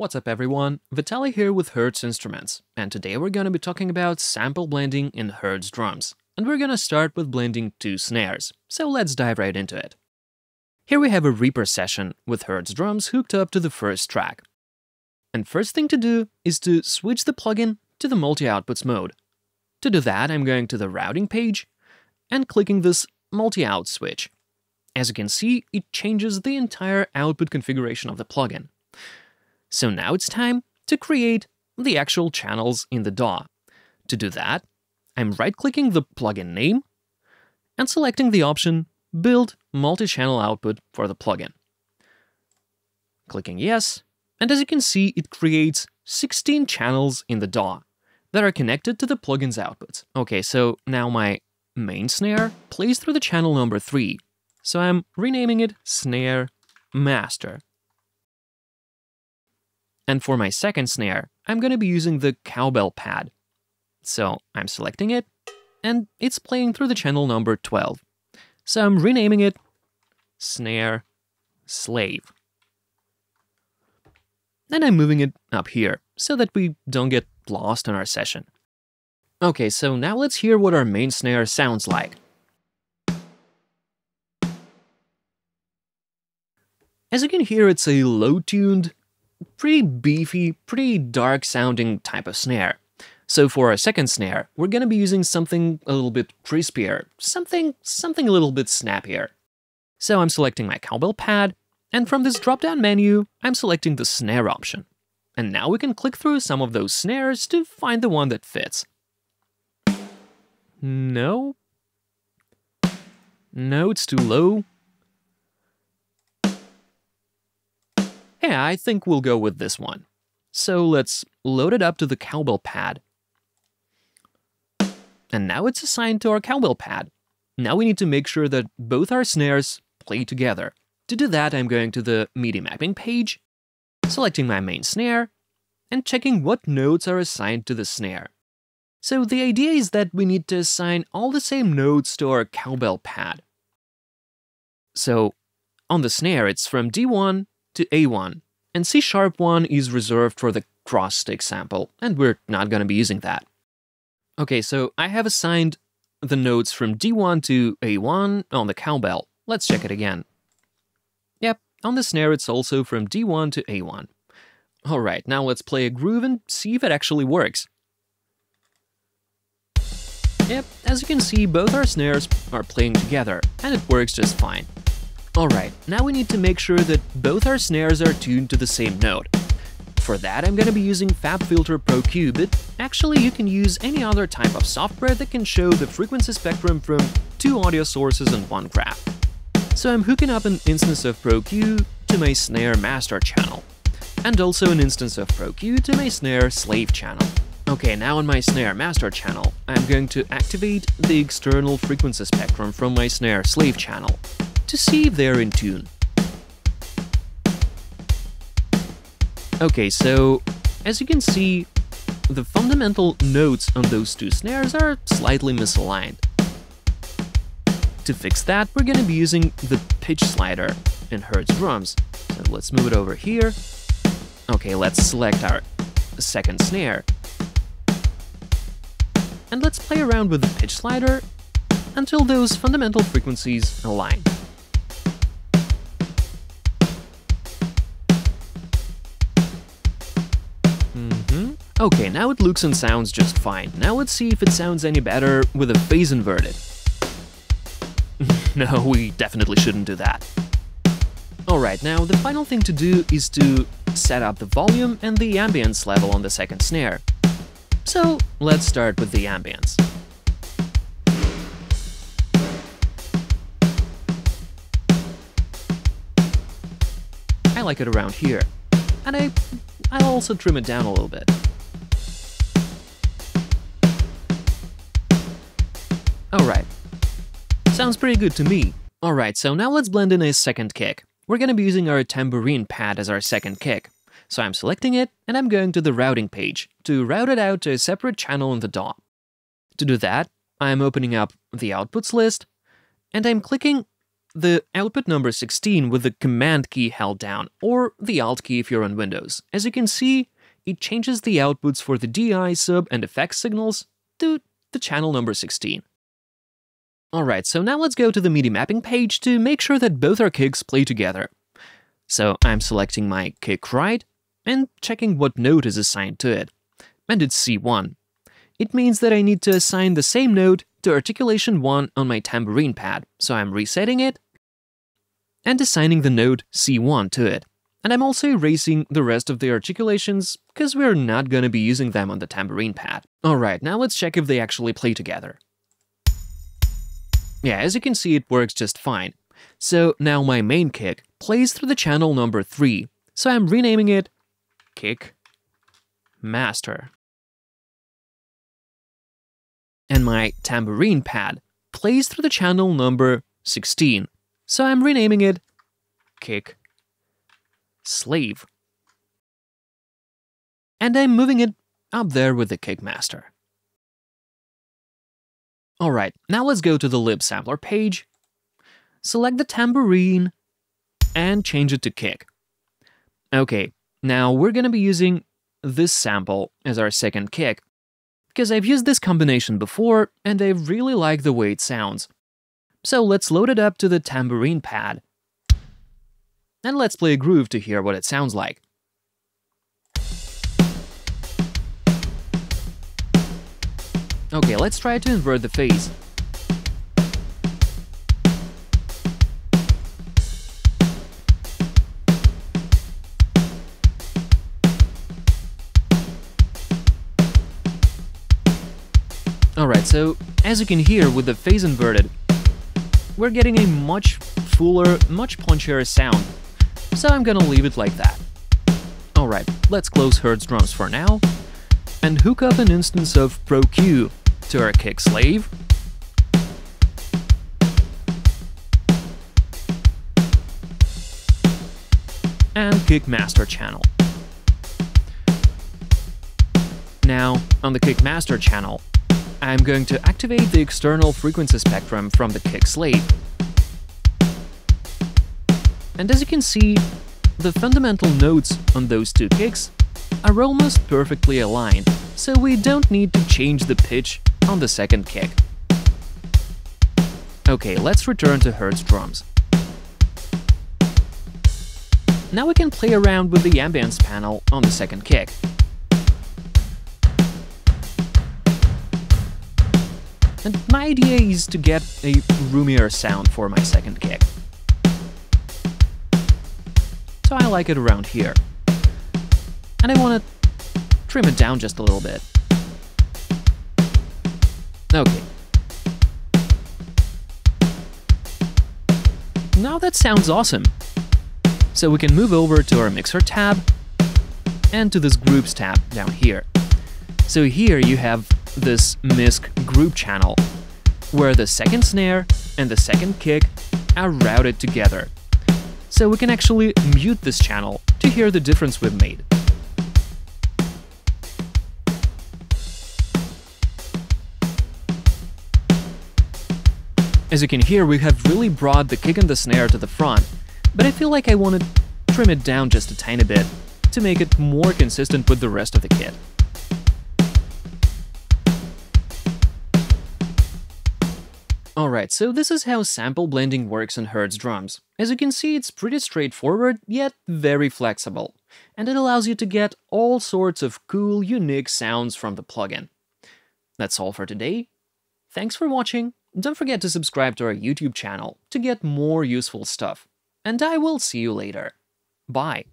What's up everyone, Vitaly here with Hertz Instruments, and today we're gonna be talking about sample blending in Hertz drums. And we're gonna start with blending two snares, so let's dive right into it. Here we have a Reaper session with Hertz drums hooked up to the first track. And first thing to do is to switch the plugin to the multi-outputs mode. To do that, I'm going to the routing page and clicking this multi-out switch. As you can see, it changes the entire output configuration of the plugin. So now it's time to create the actual channels in the DAW. To do that, I'm right-clicking the plugin name and selecting the option Build Multi-Channel Output for the plugin. Clicking Yes, and as you can see, it creates 16 channels in the DAW that are connected to the plugin's outputs. Okay, so now my main snare plays through the channel number 3, so I'm renaming it Snare Master. And for my second snare, I'm going to be using the cowbell pad. So I'm selecting it, and it's playing through the channel number 12. So I'm renaming it Snare Slave. Then I'm moving it up here, so that we don't get lost in our session. Okay, so now let's hear what our main snare sounds like. As you can hear, it's a low-tuned, pretty beefy, pretty dark-sounding type of snare. So for our second snare, we're gonna be using something a little bit crispier, something a little bit snappier. So I'm selecting my cowbell pad, and from this drop-down menu, I'm selecting the snare option. And now we can click through some of those snares to find the one that fits. No. No, it's too low. Yeah, I think we'll go with this one. So let's load it up to the cowbell pad. And now it's assigned to our cowbell pad. Now we need to make sure that both our snares play together. To do that, I'm going to the MIDI mapping page, selecting my main snare, and checking what notes are assigned to the snare. So the idea is that we need to assign all the same notes to our cowbell pad. So on the snare, it's from D1 to A1, and C-sharp 1 is reserved for the cross-stick sample, and we're not going to be using that. Okay, so I have assigned the notes from D1 to A1 on the cowbell. Let's check it again. Yep, on the snare it's also from D1 to A1. Alright, now let's play a groove and see if it actually works. Yep, as you can see, both our snares are playing together, and it works just fine. Alright, now we need to make sure that both our snares are tuned to the same note. For that, I'm going to be using FabFilter Pro-Q, but actually you can use any other type of software that can show the frequency spectrum from two audio sources in one graph. So I'm hooking up an instance of Pro-Q to my Snare Master channel, and also an instance of Pro-Q to my Snare Slave channel. Okay, now on my Snare Master channel, I'm going to activate the external frequency spectrum from my Snare Slave channel to see if they're in tune. Okay, so as you can see, the fundamental notes on those two snares are slightly misaligned. To fix that, we're gonna be using the pitch slider in Hertz drums. So let's move it over here. Okay, let's select our second snare. And let's play around with the pitch slider until those fundamental frequencies align. Okay, now it looks and sounds just fine. Now let's see if it sounds any better with a phase inverted. No, we definitely shouldn't do that. Alright, now the final thing to do is to set up the volume and the ambience level on the second snare. So let's start with the ambience. I like it around here, and I'll also trim it down a little bit. Alright, sounds pretty good to me. Alright, so now let's blend in a second kick. We're gonna be using our tambourine pad as our second kick. So I'm selecting it, and I'm going to the routing page to route it out to a separate channel in the DAW. To do that, I'm opening up the outputs list, and I'm clicking the output number 16 with the Command key held down, or the Alt key if you're on Windows. As you can see, it changes the outputs for the DI, sub, and effects signals to the channel number 16. Alright, so now let's go to the MIDI mapping page to make sure that both our kicks play together. So I'm selecting my kick right and checking what note is assigned to it, and it's C1. It means that I need to assign the same note to articulation 1 on my tambourine pad, so I'm resetting it and assigning the note C1 to it. And I'm also erasing the rest of the articulations, because we're not gonna be using them on the tambourine pad. Alright, now let's check if they actually play together. Yeah, as you can see, it works just fine. So now my main kick plays through the channel number 3, so I'm renaming it Kick Master. And my tambourine pad plays through the channel number 16, so I'm renaming it Kick Slave. And I'm moving it up there with the Kickmaster. Alright, now let's go to the lib sampler page, select the tambourine, and change it to kick. Okay, now we're gonna be using this sample as our second kick, because I've used this combination before and I really like the way it sounds. So let's load it up to the tambourine pad and let's play a groove to hear what it sounds like. Okay, let's try to invert the phase. Alright, so as you can hear with the phase inverted, we're getting a much fuller, much punchier sound, so I'm gonna leave it like that. Alright, let's close Hertz drums for now, and hook up an instance of Pro-Q to our kick slave, and kick master channel. Now, on the kick master channel, I'm going to activate the external frequency spectrum from the kick slave. And as you can see, the fundamental notes on those two kicks are almost perfectly aligned, so we don't need to change the pitch on the second kick. Okay, let's return to Hertz drums. Now we can play around with the ambience panel on the second kick. And my idea is to get a roomier sound for my second kick. So I like it around here. And I want to trim it down just a little bit. Okay. Now that sounds awesome. So we can move over to our mixer tab and to this groups tab down here. So here you have this MISC group channel, where the second snare and the second kick are routed together. So we can actually mute this channel to hear the difference we've made. As you can hear, we have really brought the kick and the snare to the front, but I feel like I want to trim it down just a tiny bit to make it more consistent with the rest of the kit. Alright, so this is how sample blending works in Hertz drums. As you can see, it's pretty straightforward, yet very flexible, and it allows you to get all sorts of cool, unique sounds from the plugin. That's all for today. Thanks for watching, don't forget to subscribe to our YouTube channel to get more useful stuff, and I will see you later. Bye!